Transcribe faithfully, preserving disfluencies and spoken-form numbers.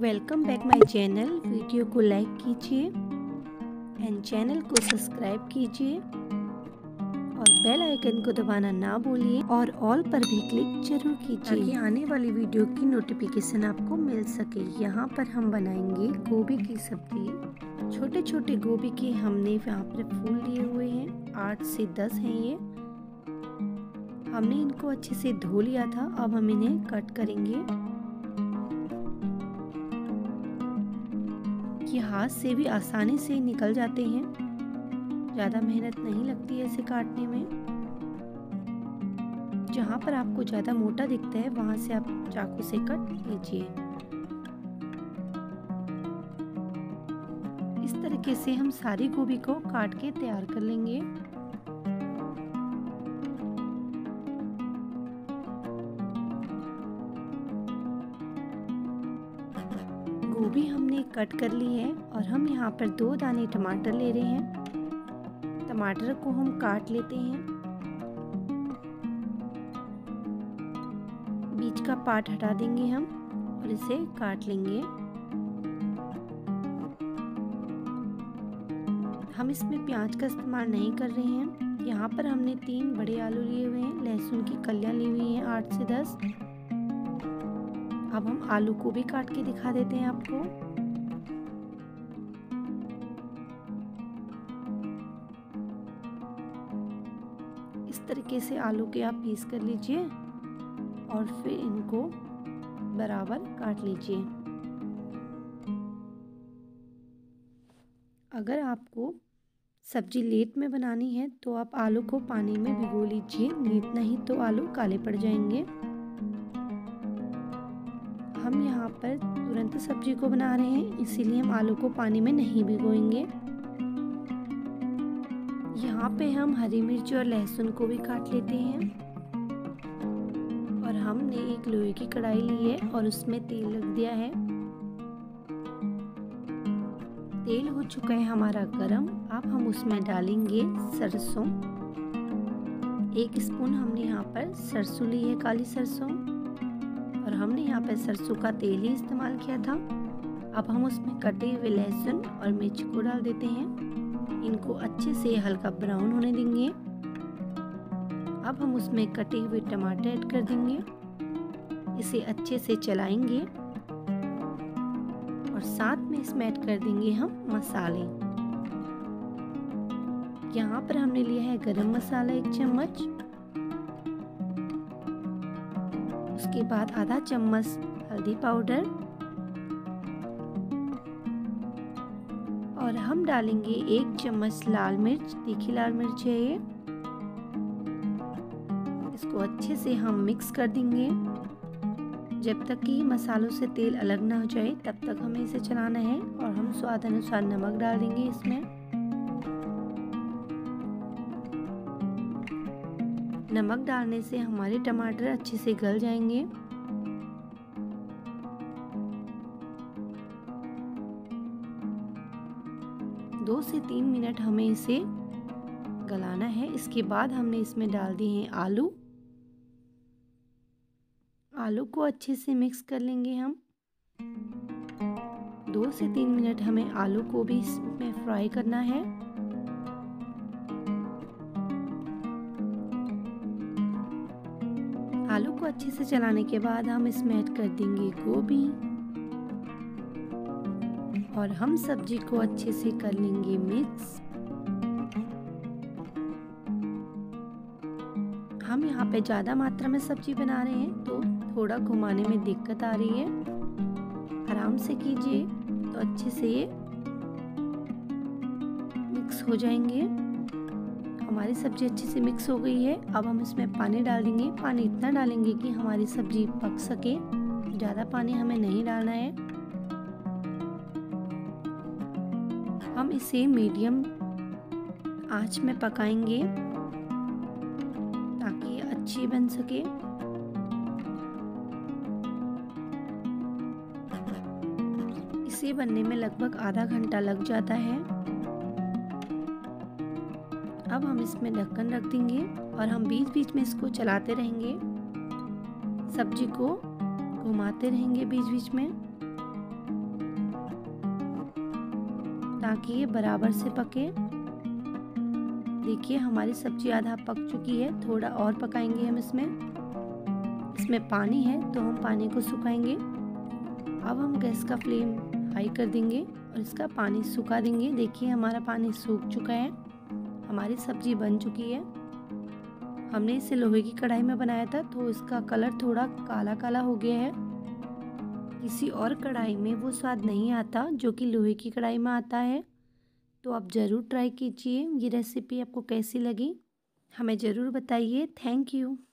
Welcome back my channel. Video को like कीजिए and channel को सब्सक्राइब कीजिए और बेल आइकन को दबाना ना भूलिए और ऑल पर भी क्लिक जरूर कीजिए ताकि आने वाली वीडियो की नोटिफिकेशन आपको मिल सके। यहाँ पर हम बनाएंगे गोभी की सब्जी। छोटे छोटे गोभी के हमने यहाँ पर फूल लिए हुए हैं, आठ से दस हैं ये। हमने इनको अच्छे से धो लिया था, अब हम इन्हें कट करेंगे। ये हाथ से भी आसानी से निकल जाते हैं, ज़्यादा मेहनत नहीं लगती है इसे काटने में। जहाँ पर आपको ज़्यादा मोटा दिखता है वहाँ से आप चाकू से कट लीजिए। इस तरीके से हम सारी गोभी को काट के तैयार कर लेंगे। गोभी हमने कट कर ली है और हम यहाँ पर दो दाने टमाटर ले रहे हैं। टमाटर को हम काट लेते हैं, बीच का पार्ट हटा देंगे हम और इसे काट लेंगे। हम इसमें प्याज का इस्तेमाल नहीं कर रहे हैं। यहाँ पर हमने तीन बड़े आलू लिए हुए हैं, लहसुन की कलियाँ ली हुई हैं आठ से दस। अब हम आलू को भी काट के दिखा देते हैं आपको। इस तरीके से आलू के आप पीस कर लीजिए और फिर इनको बराबर काट लीजिए। अगर आपको सब्जी लेट में बनानी है तो आप आलू को पानी में भिगो लीजिए, नहीं तो आलू काले पड़ जाएंगे। हम यहाँ पर तुरंत सब्जी को बना रहे हैं इसीलिए हम आलू को पानी में नहीं भिगोएंगे। यहाँ पे हम हरी मिर्च और लहसुन को भी काट लेते हैं। और हमने एक लोहे की कढ़ाई ली है और उसमें तेल लग दिया है। तेल हो चुका है हमारा गरम, अब हम उसमें डालेंगे सरसों। एक स्पून हमने यहाँ पर सरसों ली है, काली सरसों, और हमने यहाँ पर सरसों का तेल ही इस्तेमाल किया था। अब हम उसमें कटे हुए लहसुन और मिर्च को डाल देते हैं। इनको अच्छे से हल्का ब्राउन होने देंगे। अब हम उसमें कटे हुए टमाटर ऐड कर देंगे, इसे अच्छे से चलाएंगे और साथ में इसमें ऐड कर देंगे हम मसाले। यहाँ पर हमने लिया है गरम मसाला एक चम्मच, उसके बाद आधा चम्मच हल्दी पाउडर, और हम डालेंगे एक चम्मच लाल मिर्च, तीखी लाल मिर्च है ये। इसको अच्छे से हम मिक्स कर देंगे। जब तक कि मसालों से तेल अलग ना हो जाए तब तक हमें इसे चलाना है, और हम स्वाद अनुसार नमक डाल देंगे इसमें। नमक डालने से हमारे टमाटर अच्छे से गल जाएंगे। दो से तीन मिनट हमें इसे गलाना है। इसके बाद हमने इसमें डाल दिए हैं आलू। आलू को अच्छे से मिक्स कर लेंगे हम। दो से तीन मिनट हमें आलू को भी इसमें फ्राई करना है। आलू को अच्छे से चलाने के बाद हम इसमें ऐड कर देंगे गोभी, और हम सब्जी को अच्छे से कर लेंगे मिक्स। हम यहाँ पे ज़्यादा मात्रा में सब्जी बना रहे हैं तो थोड़ा घुमाने में दिक्कत आ रही है। आराम से कीजिए तो अच्छे से ये मिक्स हो जाएंगे। हमारी सब्ज़ी अच्छे से मिक्स हो गई है। अब हम इसमें पानी डाल देंगे। पानी इतना डालेंगे कि हमारी सब्ज़ी पक सके, ज़्यादा पानी हमें नहीं डालना है। हम इसे मीडियम आंच में पकाएंगे ताकि ये अच्छी बन सके। इसे बनने में लगभग आधा घंटा लग जाता है। अब हम इसमें ढक्कन रख देंगे और हम बीच बीच में इसको चलाते रहेंगे, सब्जी को घुमाते रहेंगे बीच बीच में। ना कि ये बराबर से पके। देखिए हमारी सब्जी आधा पक चुकी है, थोड़ा और पकाएंगे हम इसमें। इसमें पानी है तो हम पानी को सुखाएंगे। अब हम गैस का फ्लेम हाई कर देंगे और इसका पानी सुखा देंगे। देखिए हमारा पानी सूख चुका है, हमारी सब्जी बन चुकी है। हमने इसे लोहे की कढ़ाई में बनाया था तो इसका कलर थोड़ा काला काला हो गया है। किसी और कढ़ाई में वो स्वाद नहीं आता जो कि लोहे की कढ़ाई में आता है। तो आप ज़रूर ट्राई कीजिए। ये रेसिपी आपको कैसी लगी हमें ज़रूर बताइए। Thank you.